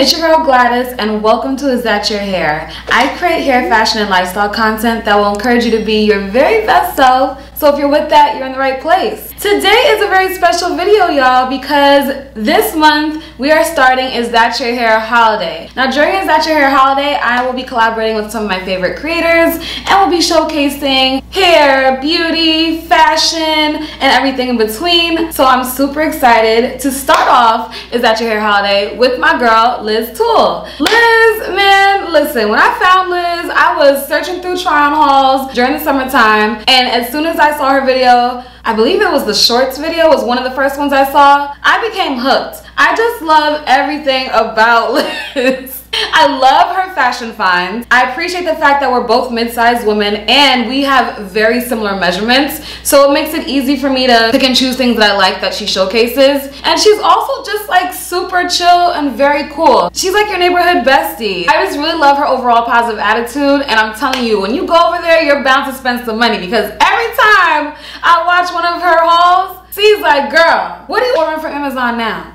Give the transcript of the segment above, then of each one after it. it's your girl Gladys, and welcome to Is That Your Hair? I create hair, fashion, and lifestyle content that will encourage you to be your very best self. So if you're with that, you're in the right place. Today is a very special video, y'all, because this month we are starting Is That Your Hair Holiday. Now, during Is That Your Hair Holiday, I will be collaborating with some of my favorite creators and will be showcasing hair, beauty, fashion, and everything in between. So I'm super excited to start off Is That Your Hair Holiday with my girl, Liz Thul. Liz, man, listen, when I found Liz, I was searching through try-on hauls during the summertime, and as soon as I saw her video, I believe it was the shorts video, was one of the first ones I saw, I became hooked. I just love everything about Liz. I love her fashion finds. I appreciate the fact that we're both mid-sized women and we have very similar measurements, so it makes it easy for me to pick and choose things that I like that she showcases. And she's also just like super chill and very cool. She's like your neighborhood bestie. I just really love her overall positive attitude, and I'm telling you, when you go over there, you're bound to spend some money, because every time I watch one of her hauls, she's like, girl, what are you ordering from Amazon now?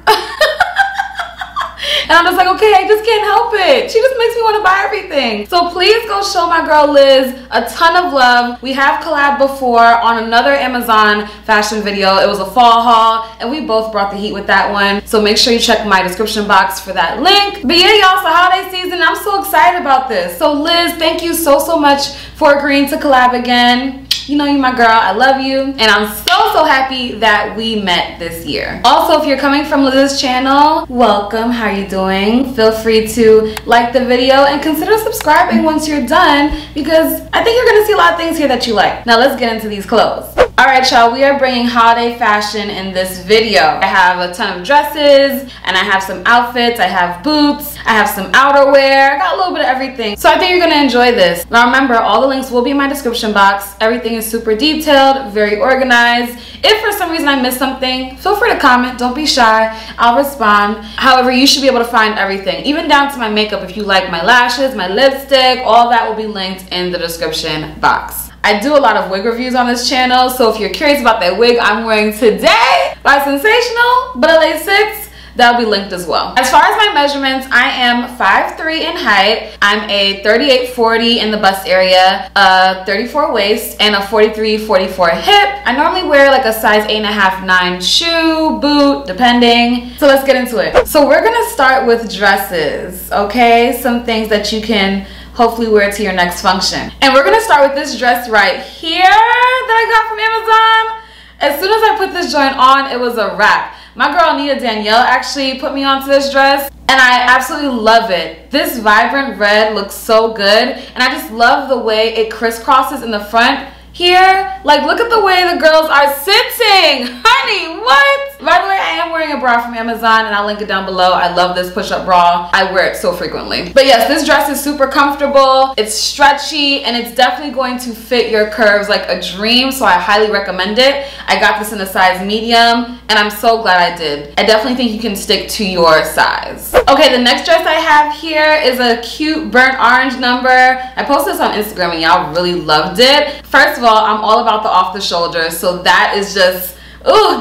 And I'm just like, okay, I just can't help it. She just makes me want to buy everything. So please go show my girl Liz a ton of love. We have collabed before on another Amazon fashion video. It was a fall haul, and we both brought the heat with that one. So make sure you check my description box for that link. But yeah, y'all, so holiday season, I'm so excited about this. So Liz, thank you so much for agreeing to collab again. You know, you're my girl, I love you, and I'm so happy that we met this year. Also, if you're coming from Liz's channel, welcome, how are you doing? Feel free to like the video and consider subscribing once you're done, because I think you're gonna see a lot of things here that you like. Now let's get into these clothes. Alright, y'all, we are bringing holiday fashion in this video. I have a ton of dresses, and I have some outfits, I have boots, I have some outerwear, I got a little bit of everything. So I think you're gonna enjoy this. Now remember, all the links will be in my description box. Everything is super detailed, very organized. If for some reason I missed something, feel free to comment, don't be shy, I'll respond. However, you should be able to find everything, even down to my makeup. If you like my lashes, my lipstick, all that will be linked in the description box. I do a lot of wig reviews on this channel, so if you're curious about that wig I'm wearing today by Sensational, but LA6, that'll be linked as well. As far as my measurements, I am 5'3" in height. I'm a 38-40 in the bust area, a 34 waist, and a 43-44 hip. I normally wear like a size 8.5-9 shoe, boot, depending. So let's get into it. So we're gonna start with dresses, okay? Some things that you can hopefully wear to your next function. And we're gonna start with this dress right here that I got from Amazon. As soon as I put this joint on, it was a wrap. My girl Nia Danielle actually put me onto this dress, and I absolutely love it. This vibrant red looks so good, and I just love the way it crisscrosses in the front here. Like, look at the way the girls are sitting. Honey, what? By the way, I am wearing a bra from Amazon, and I'll link it down below. I love this push-up bra. I wear it so frequently. But yes, this dress is super comfortable. It's stretchy, and it's definitely going to fit your curves like a dream, so I highly recommend it. I got this in a size medium, and I'm so glad I did. I definitely think you can stick to your size. Okay, the next dress I have here is a cute burnt orange number. I posted this on Instagram, and y'all really loved it. First of all, I'm all about the off the shoulder, so that is just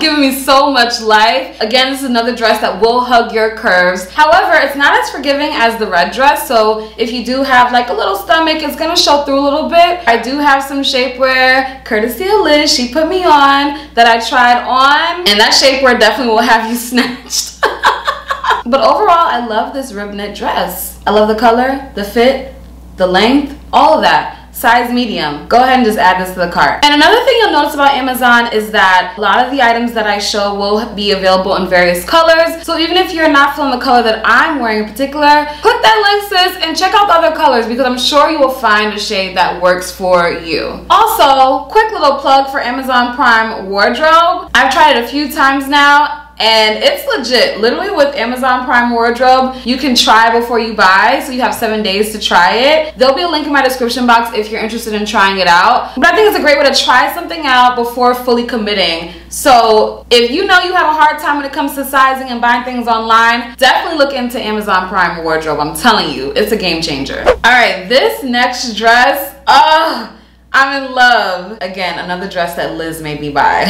giving me so much life. Again, this is another dress that will hug your curves. However, it's not as forgiving as the red dress, so if you do have like a little stomach, it's gonna show through a little bit. I do have some shapewear, courtesy of Liz, she put me on, that I tried on, and that shapewear definitely will have you snatched. But overall, I love this rib knit dress. I love the color, the fit, the length, all of that. Size medium. Go ahead and just add this to the cart. And another thing you'll notice about Amazon is that a lot of the items that I show will be available in various colors. So even if you're not feeling the color that I'm wearing in particular, click that link, sis, and check out the other colors, because I'm sure you will find a shade that works for you. Also, quick little plug for Amazon Prime Wardrobe. I've tried it a few times now, and it's legit. Literally, with Amazon Prime Wardrobe, you can try before you buy, so you have 7 days to try it. There'll be a link in my description box if you're interested in trying it out. But I think it's a great way to try something out before fully committing. So if you know you have a hard time when it comes to sizing and buying things online, definitely look into Amazon Prime Wardrobe. I'm telling you, it's a game changer. All right, this next dress, I'm in love. Again, another dress that Liz made me buy.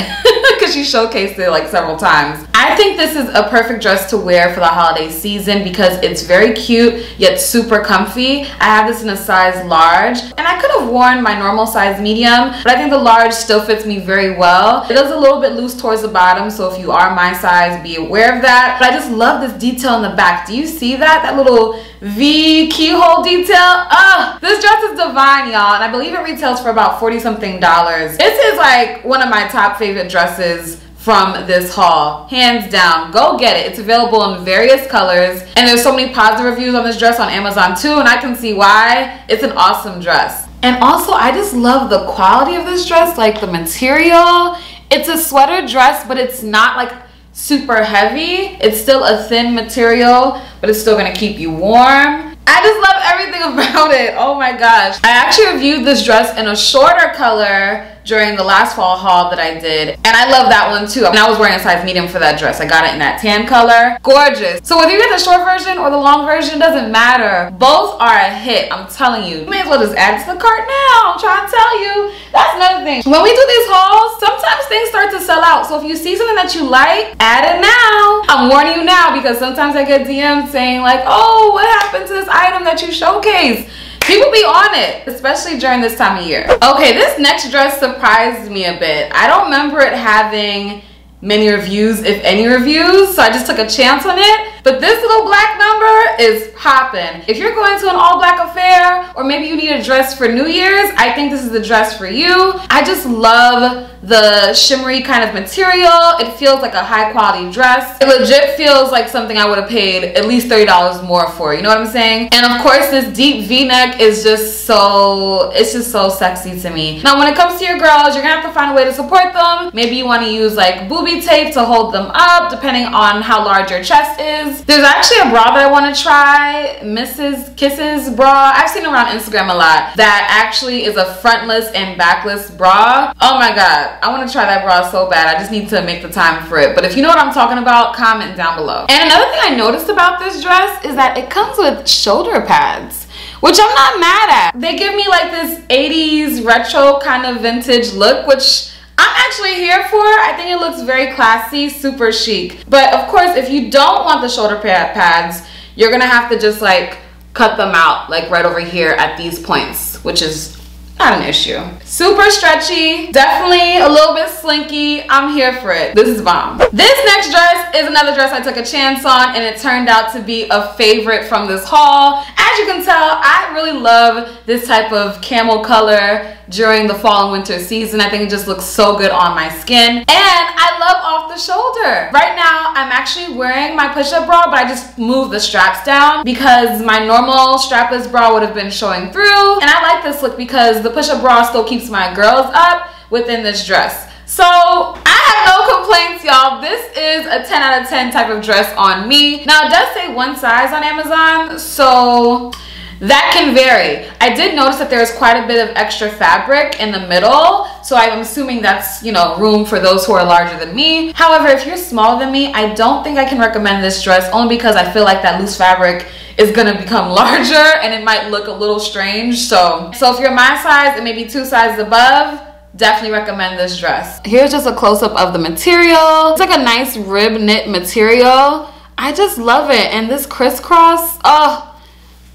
because she showcased it like several times. I think this is a perfect dress to wear for the holiday season because it's very cute yet super comfy. I have this in a size large, and I could have worn my normal size medium, but I think the large still fits me very well. It is a little bit loose towards the bottom, so if you are my size, be aware of that. But I just love this detail in the back. Do you see that? That little V keyhole detail. Ugh! This dress is divine, y'all, and I believe it retails for about $40-something. This is like one of my top favorite dresses from this haul, hands down. Go get it. It's available in various colors, and there's so many positive reviews on this dress on Amazon too, and I can see why. It's an awesome dress. And also, I just love the quality of this dress, like the material. It's a sweater dress, but it's not like super heavy. It's still a thin material, but it's still gonna keep you warm. I just love everything about it. Oh my gosh. I actually reviewed this dress in a shorter color during the last fall haul that I did, and I love that one too. And I was wearing a size medium for that dress. I got it in that tan color. Gorgeous. So whether you get the short version or the long version, doesn't matter. Both are a hit, I'm telling you. You may as well just add to the cart now. I'm trying to tell you. That's another thing. When we do these hauls, sometimes things start to sell out. So if you see something that you like, add it now. I'm warning you now, because sometimes I get DMs saying like, oh, what happened to this item that you showcased? People be on it, especially during this time of year. Okay, this next dress surprised me a bit. I don't remember it having many reviews, if any reviews, so I just took a chance on it. But this little black number is poppin'. If you're going to an all black affair, or maybe you need a dress for New Year's, I think this is the dress for you. I just love the shimmery kind of material. It feels like a high quality dress. It legit feels like something I would have paid at least $30 more for, you know what I'm saying? And of course, this deep V-neck is just so, it's just so sexy to me. Now, when it comes to your girls, you're gonna have to find a way to support them. Maybe you wanna use like boobie tape to hold them up, depending on how large your chest is. There's actually a bra that I wanna try, Mrs. Kisses bra. I've seen it around Instagram a lot. That actually is a frontless and backless bra. Oh my God. I want to try that bra so bad. I just need to make the time for it. But if you know what I'm talking about, comment down below. And another thing I noticed about this dress is that it comes with shoulder pads, which I'm not mad at. They give me like this 80s retro kind of vintage look, which I'm actually here for. I think it looks very classy, super chic. But of course, if you don't want the shoulder pads, you're gonna have to just like cut them out like right over here at these points, which is not an issue. Super stretchy, definitely a little bit slinky. I'm here for it. This is bomb. This next dress is another dress I took a chance on, and it turned out to be a favorite from this haul. As you can tell, I really love this type of camel color during the fall and winter season. I think it just looks so good on my skin, and I love off the shoulder. Right now, I'm actually wearing my push-up bra, but I just moved the straps down because my normal strapless bra would have been showing through, and I like this look because the push-up bra still keeps my girls up within this dress. So I have no complaints, y'all. This is a 10 out of 10 type of dress on me. Now, it does say one size on Amazon, so that can vary. I did notice that there's quite a bit of extra fabric in the middle, so I'm assuming that's, you know, room for those who are larger than me. However, if you're smaller than me, I don't think I can recommend this dress, only because I feel like that loose fabric is gonna become larger and it might look a little strange. So if you're my size and maybe two sizes above, definitely recommend this dress. Here's just a close-up of the material. It's like a nice rib knit material. I just love it. And this crisscross, oh,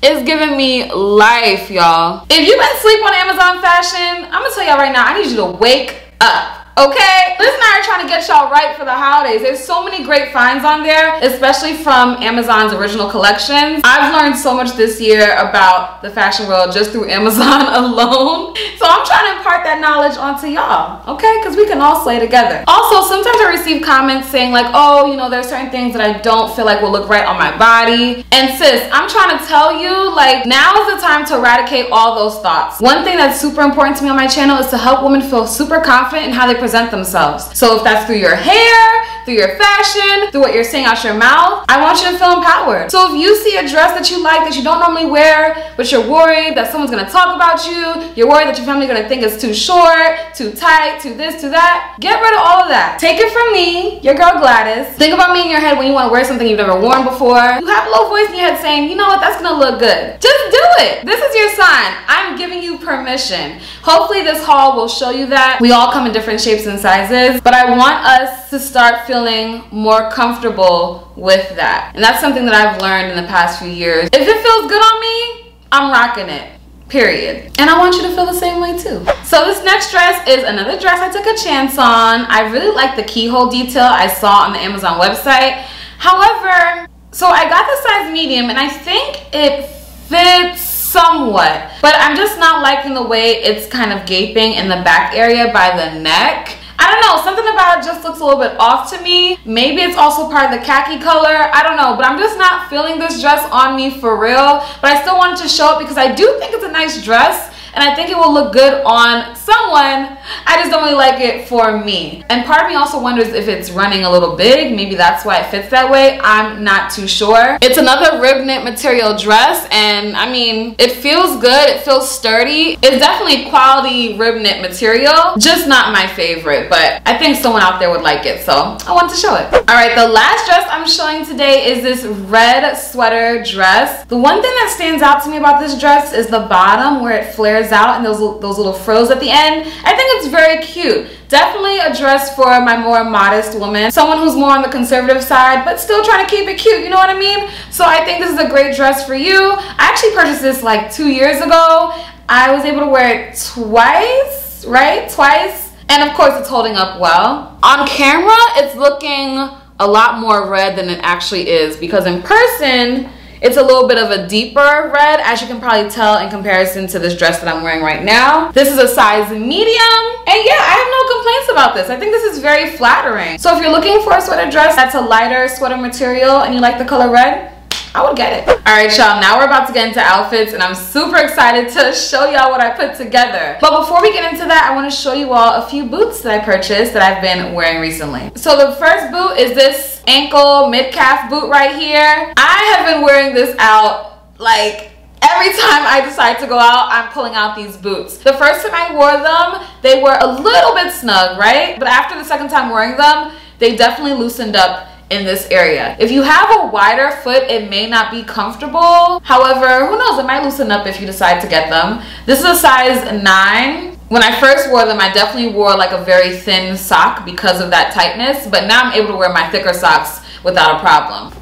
it's giving me life, y'all. If you've been asleep on Amazon fashion, I'm gonna tell y'all right now, I need you to wake up. Okay, Liz and I are trying to get y'all right for the holidays. There's so many great finds on there, especially from Amazon's original collections. I've learned so much this year about the fashion world just through Amazon alone. So I'm trying to impart that knowledge onto y'all, okay? Because we can all slay together. Also, sometimes I receive comments saying like, oh, you know, there's certain things that I don't feel like will look right on my body. And sis, I'm trying to tell you, like, now is the time to eradicate all those thoughts. One thing that's super important to me on my channel is to help women feel super confident in how they present themselves. So if that's through your hair, through your fashion, through what you're saying out your mouth, I want you to feel empowered. So if you see a dress that you like that you don't normally wear, but you're worried that someone's gonna talk about you, you're worried that your family gonna think it's too short, too tight, too this, too that, get rid of all of that. Take it from me, your girl Gladys. Think about me in your head when you wanna wear something you've never worn before. You have a little voice in your head saying, you know what, that's gonna look good. Just do it. This is your sign. I'm giving you permission. Hopefully this haul will show you that. We all come in different shapes shapes and sizes, but I want us to start feeling more comfortable with that. And that's something that I've learned in the past few years. If it feels good on me, I'm rocking it. Period. And I want you to feel the same way too. So this next dress is another dress I took a chance on. I really like the keyhole detail I saw on the Amazon website. However, so I got the size medium and I think it fits somewhat, but I'm just not liking the way it's kind of gaping in the back area by the neck. I don't know, something about it just looks a little bit off to me. Maybe it's also part of the khaki color, I don't know, but I'm just not feeling this dress on me for real. But I still wanted to show it because I do think it's a nice dress and I think it will look good on someone. I just don't really like it for me. And part of me also wonders if it's running a little big. Maybe that's why it fits that way. I'm not too sure. It's another rib knit material dress, and I mean, it feels good. It feels sturdy. It's definitely quality rib knit material. Just not my favorite, but I think someone out there would like it, so I wanted to show it. All right, the last dress I'm showing today is this red sweater dress. The one thing that stands out to me about this dress is the bottom where it flares out and those little frills at the end. I think it's very cute. Definitely a dress for my more modest woman, someone who's more on the conservative side but still trying to keep it cute, you know what I mean? So I think this is a great dress for you. I actually purchased this like 2 years ago. I was able to wear it twice, right? Twice. And of course it's holding up well. On camera it's looking a lot more red than it actually is, because in person it's a little bit of a deeper red, as you can probably tell in comparison to this dress that I'm wearing right now. This is a size medium, and yeah, I have no complaints about this. I think this is very flattering. So if you're looking for a sweater dress that's a lighter sweater material and you like the color red, I would get it. All right, y'all, now we're about to get into outfits, and I'm super excited to show y'all what I put together. But before we get into that, I want to show you all a few boots that I purchased that I've been wearing recently. So the first boot is this ankle mid-calf boot right here. I have been wearing this out like every time I decide to go out, I'm pulling out these boots. The first time I wore them, they were a little bit snug, right? But after the second time wearing them, they definitely loosened up in this area. If you have a wider foot, it may not be comfortable. However, who knows, it might loosen up if you decide to get them. This is a size 9. When I first wore them, I definitely wore like a very thin sock because of that tightness, but now I'm able to wear my thicker socks without a problem.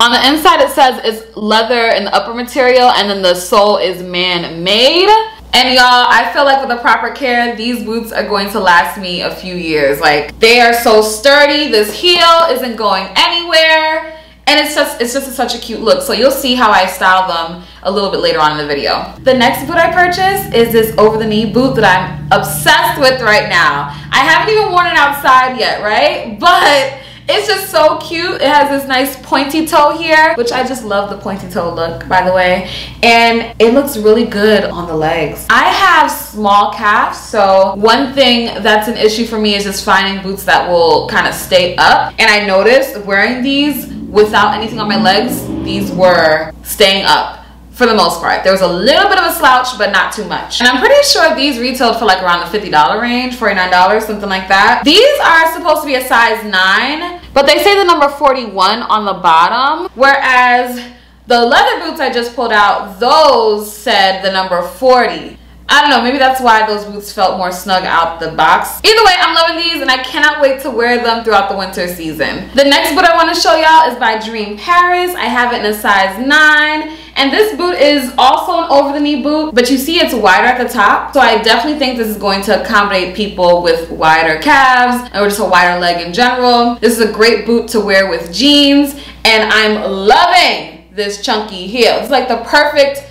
On the inside it says it's leather in the upper material, and then the sole is man-made. And y'all, I feel like with the proper care, these boots are going to last me a few years. Like, they are so sturdy. This heel isn't going anywhere. And it's just such a cute look. So you'll see how I style them a little bit later on in the video. The next boot I purchased is this over-the-knee boot that I'm obsessed with right now. I haven't even worn it outside yet, right? But it's just so cute. It has this nice pointy toe here, which I just love the pointy toe look, by the way. And it looks really good on the legs. I have small calves, so one thing that's an issue for me is just finding boots that will kind of stay up. And I noticed wearing these without anything on my legs, these were staying up. For the most part, there was a little bit of a slouch, but not too much. And I'm pretty sure these retailed for like around the $50 range, $49, something like that. These are supposed to be a size 9, but they say the number 41 on the bottom, whereas the leather boots I just pulled out, those said the number 40. I don't know, maybe that's why those boots felt more snug out the box. Either way, I'm loving these and I cannot wait to wear them throughout the winter season. The next boot I want to show y'all is by Dream Paris. I have it in a size 9. And this boot is also an over-the-knee boot, but you see it's wider at the top. So I definitely think this is going to accommodate people with wider calves or just a wider leg in general. This is a great boot to wear with jeans, and I'm loving this chunky heel. It's like the perfect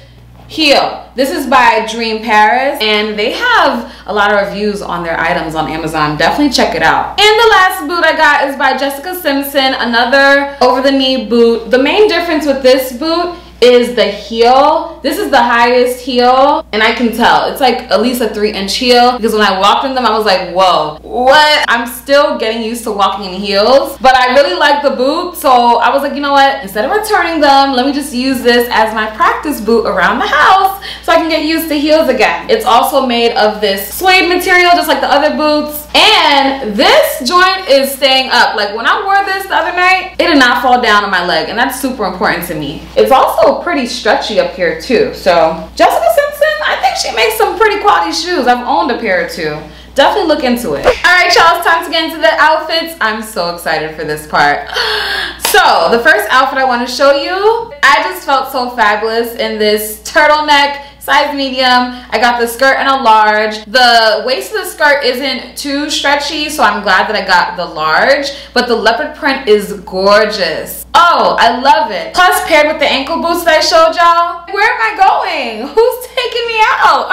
heel. This is by Dream Paris, and they have a lot of reviews on their items on Amazon. Definitely check it out. And the last boot I got is by Jessica Simpson, another over-the-knee boot. The main difference with this boot is the heel. This is the highest heel, and I can tell it's like at least a 3-inch heel, because when I walked in them I was like, whoa, what? I'm still getting used to walking in heels, but I really like the boot, so I was like, you know what, instead of returning them, let me just use this as my practice boot around the house so I can get used to heels again. It's also made of this suede material, just like the other boots, and this joint is staying up. Like, when I wore this the other night, it did not fall down on my leg, and that's super important to me. It's also pretty stretchy up here too. So Jessica Simpson, I think she makes some pretty quality shoes. I've owned a pair or two. definitely look into it. All right, y'all, it's time to get into the outfits. I'm so excited for this part. So the first outfit I want to show you, I just felt so fabulous in this turtleneck, size medium. I got the skirt and a large. The waist of the skirt isn't too stretchy, so I'm glad that I got the large, but the leopard print is gorgeous. Oh, I love it. Plus, paired with the ankle boots that I showed y'all. Where am I going? Who's taking me out?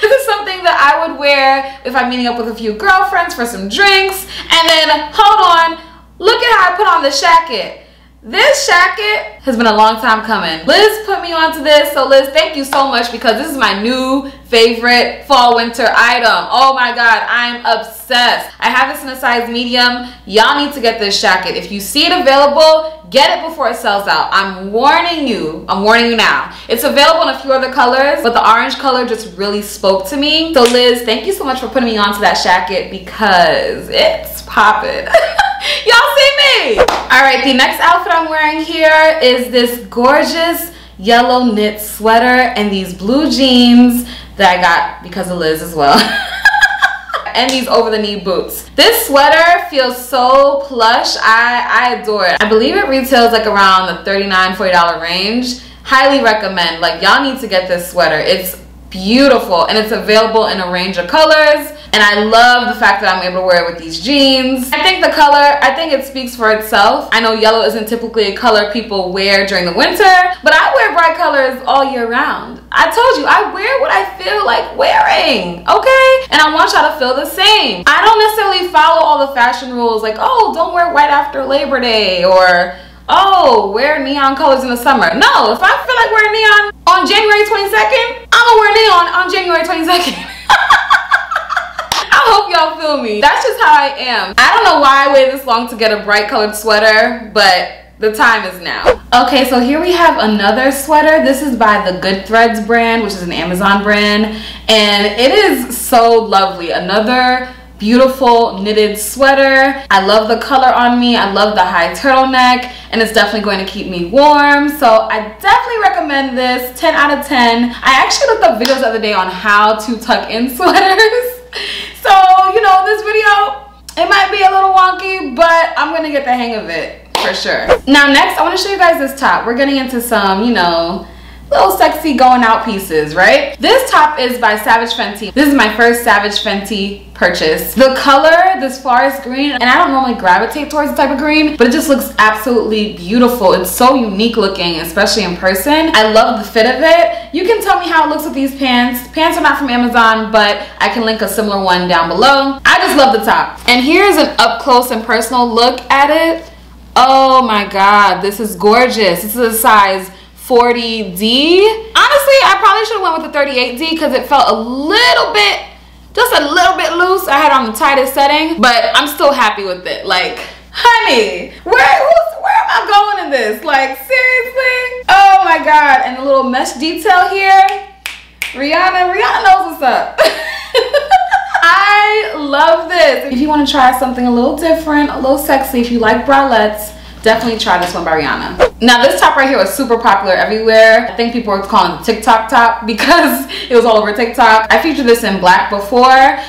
This is something that I would wear if I'm meeting up with a few girlfriends for some drinks. And then, hold on, look at how I put on the shacket. This shacket has been a long time coming. Liz put me onto this, so Liz, thank you so much, because this is my new favorite fall winter item. Oh my god, I'm obsessed. I have this in a size medium. Y'all need to get this jacket. If you see it available, get it before it sells out. I'm warning you. I'm warning you now. It's available in a few other colors, but the orange color just really spoke to me. So Liz, thank you so much for putting me onto that jacket, because it's popping. Y'all see me. All right, the next outfit I'm wearing here is this gorgeous yellow knit sweater and these blue jeans that I got because of Liz as well. And these over-the-knee boots. This sweater feels so plush. I adore it. I believe it retails like around the $39, $40 range. Highly recommend. Like, y'all need to get this sweater. It's beautiful, and it's available in a range of colors. And I love the fact that I'm able to wear it with these jeans. I think the color, I think it speaks for itself. I know yellow isn't typically a color people wear during the winter, but I wear bright colors all year round. I told you, I wear what I feel like wearing, okay? And I want y'all to feel the same. I don't necessarily follow all the fashion rules, like, oh, don't wear white after Labor Day, or oh, wear neon colors in the summer. No, if I feel like wearing neon on January 22nd, I'm gonna wear neon on January 22nd. I hope y'all feel me. That's just how I am. I don't know why I waited this long to get a bright colored sweater, but the time is now. Okay, so here we have another sweater. This is by the Good Threads brand, which is an Amazon brand, and it is so lovely. Another beautiful knitted sweater. I love the color on me. I love the high turtleneck, and it's definitely going to keep me warm. So I definitely recommend this. 10 out of 10. I actually looked up videos the other day on how to tuck in sweaters. So, you know, this video, it might be a little wonky, but I'm going to get the hang of it for sure. Now, next, I want to show you guys this top. We're getting into some, you know, little sexy going out pieces, right? This top is by Savage Fenty. This is my first Savage Fenty purchase. The color, this forest green, and I don't normally gravitate towards the type of green, but it just looks absolutely beautiful. It's so unique looking, especially in person. I love the fit of it. You can tell me how it looks with these pants. Pants are not from Amazon, but I can link a similar one down below. I just love the top. And here's an up close and personal look at it. Oh my god, this is gorgeous. This is a size 40D. Honestly, I probably should have went with the 38D because it felt a little bit, just a little bit loose. I had on the tightest setting, but I'm still happy with it. Like, honey, where am I going in this? Like, seriously? Oh my god. And the little mesh detail here. Rihanna knows what's up. I love this. If you want to try something a little different, a little sexy, if you like bralettes, definitely try this one by Rihanna. Now, this top right here was super popular everywhere. I think people were calling it TikTok top because it was all over TikTok. I featured this in black before,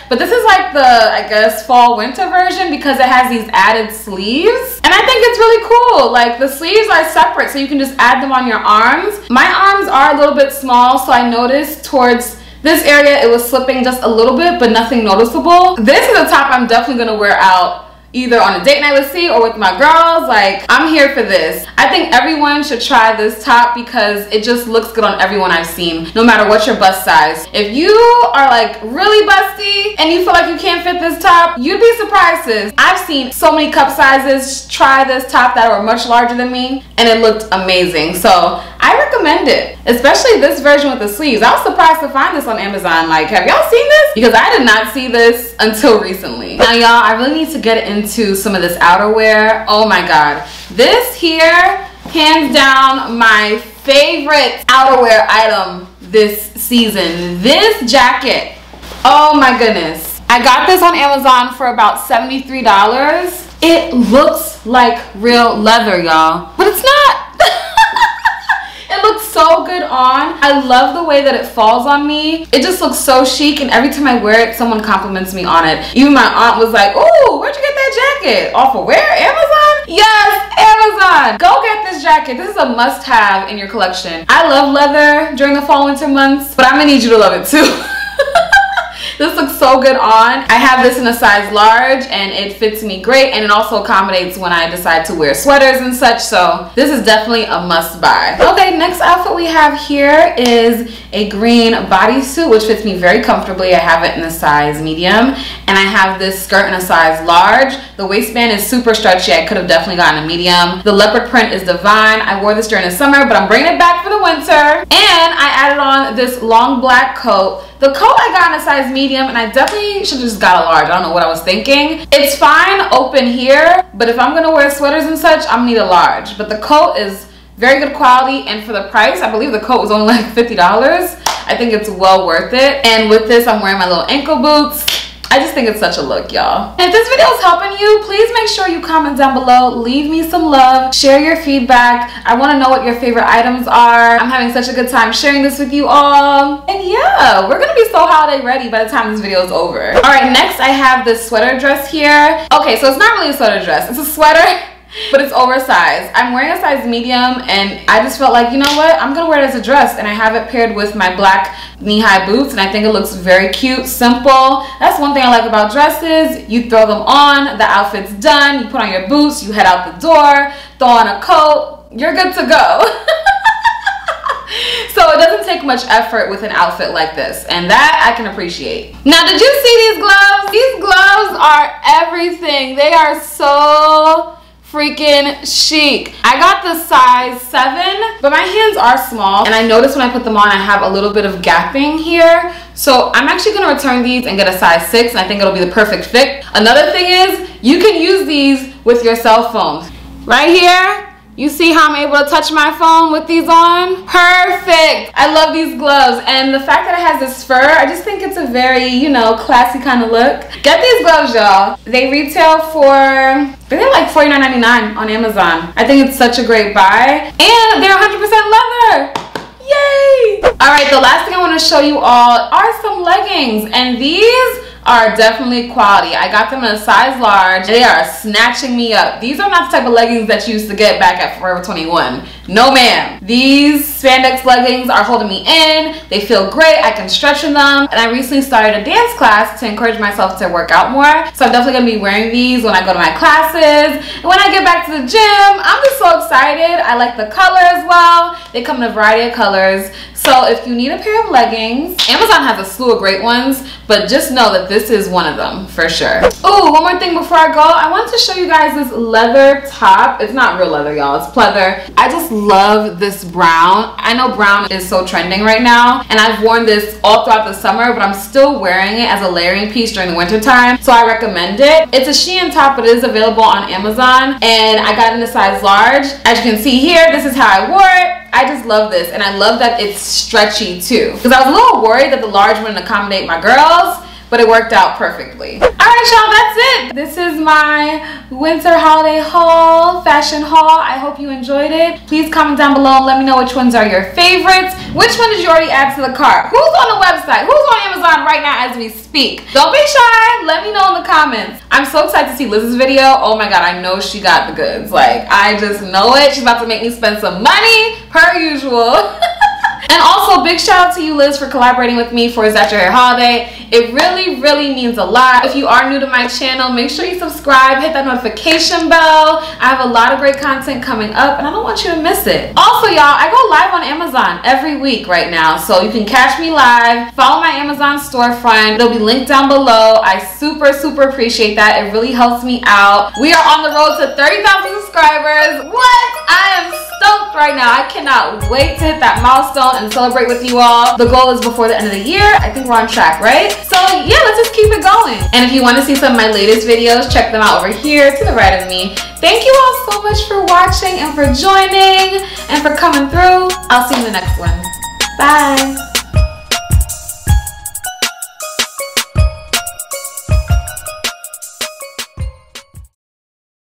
but this is like the, I guess, fall winter version because it has these added sleeves. And I think it's really cool. Like, the sleeves are separate, so you can just add them on your arms. My arms are a little bit small, so I noticed towards this area it was slipping just a little bit, but nothing noticeable. This is a top I'm definitely gonna wear out either on a date night with C or with my girls. Like, I'm here for this. I think everyone should try this top because it just looks good on everyone I've seen, no matter what your bust size. If you are like really busty and you feel like you can't fit this top, you'd be surprised, sis. I've seen so many cup sizes try this top that were much larger than me, and it looked amazing. So I recommend it, especially this version with the sleeves. I was surprised to find this on Amazon. Like, have y'all seen this? Because I did not see this until recently. Now, y'all, I really need to get into some of this outerwear. Oh my god, this here, hands down, my favorite outerwear item this season. This jacket, oh my goodness, I got this on Amazon for about $73. It looks like real leather, y'all, but it's not. It looks so good on. I love the way that it falls on me. It just looks so chic, and every time I wear it, someone compliments me on it. Even my aunt was like, ooh, where'd you get that jacket? Off of where? Amazon? Yes, Amazon. Go get this jacket. This is a must-have in your collection. I love leather during the fall winter months, but I'm gonna need you to love it too. This looks so good on. I have this in a size large and it fits me great, and it also accommodates when I decide to wear sweaters and such, so this is definitely a must buy. Okay, next outfit we have here is a green bodysuit, which fits me very comfortably. I have it in a size medium, and I have this skirt in a size large. The waistband is super stretchy. I could have definitely gotten a medium. The leopard print is divine. I wore this during the summer, but I'm bringing it back for the winter. And I added on this long black coat. The coat I got in a size medium, and I definitely should have just got a large. I don't know what I was thinking. It's fine open here, but if I'm gonna wear sweaters and such, I'm gonna need a large. But the coat is very good quality, and for the price, I believe the coat was only like $50. I think it's well worth it. And with this, I'm wearing my little ankle boots. I just think it's such a look, y'all. And if this video is helping you, please make sure you comment down below, leave me some love, share your feedback. I want to know what your favorite items are. I'm having such a good time sharing this with you all. And yeah, we're gonna be so holiday ready by the time this video is over. All right, next I have this sweater dress here. Okay, so it's not really a sweater dress, it's a sweater, but it's oversized. I'm wearing a size medium, and I just felt like, you know what, I'm gonna wear it as a dress, and I have it paired with my black knee-high boots, and I think it looks very cute, simple. That's one thing I like about dresses. You throw them on, the outfit's done, you put on your boots, you head out the door, throw on a coat, you're good to go. So it doesn't take much effort with an outfit like this, and that I can appreciate. Now, did you see these gloves? These gloves are everything. They are so freaking chic. I got the size 7, but my hands are small, and I noticed when I put them on I have a little bit of gapping here, so I'm actually gonna return these and get a size 6, and I think it'll be the perfect fit. Another thing is, you can use these with your cell phones. Right here, you see how I'm able to touch my phone with these on? Perfect! I love these gloves, and the fact that it has this fur, I just think it's a very, you know, classy kind of look. Get these gloves, y'all. They retail for, but they're like $49.99 on Amazon. I think it's such a great buy. And they're 100% leather. Yay! All right, the last thing I want to show you all are some leggings. And these are definitely quality. I got them in a size large. They are snatching me up. These are not the type of leggings that you used to get back at Forever 21. No ma'am. These spandex leggings are holding me in. They feel great. I can stretch in them. And I recently started a dance class to encourage myself to work out more. So I'm definitely gonna be wearing these when I go to my classes. And when I get back to the gym, I'm just so excited. I like the color as well. They come in a variety of colors. So if you need a pair of leggings, Amazon has a slew of great ones, but just know that this is one of them for sure. Oh, one more thing before I go. I want to show you guys this leather top. It's not real leather, y'all. It's pleather. I just love this brown. I know brown is so trending right now, and I've worn this all throughout the summer, but I'm still wearing it as a layering piece during the winter time, so I recommend it. It's a Shein top, but it is available on Amazon, and I got it in a size large. As you can see here, this is how I wore it. I just love this, and I love that it's stretchy too, because I was a little worried that the large wouldn't accommodate my girls, but it worked out perfectly. All right, y'all, that's it. This is my winter holiday haul, fashion haul. I hope you enjoyed it. Please comment down below and let me know which ones are your favorites. Which one did you already add to the cart? Who's on the website? Who's on Amazon right now as we speak? Don't be shy. Let me know in the comments. I'm so excited to see Liz's video. Oh my God, I know she got the goods. Like, I just know it. She's about to make me spend some money, per usual. And also, big shout out to you, Liz, for collaborating with me for Is That Your Hair Holiday. It really, really means a lot. If you are new to my channel, make sure you subscribe, hit that notification bell. I have a lot of great content coming up, and I don't want you to miss it. Also, y'all, I go live on Amazon every week right now, so you can catch me live. Follow my Amazon storefront. It'll be linked down below. I super, super appreciate that. It really helps me out. We are on the road to 30,000 subscribers. What? I am stoked right now. I cannot wait to hit that milestone and celebrate with you all. The goal is before the end of the year. I think we're on track, right? So yeah, let's just keep it going. And if you want to see some of my latest videos, check them out over here to the right of me. Thank you all so much for watching and for joining and for coming through. I'll see you in the next one. Bye.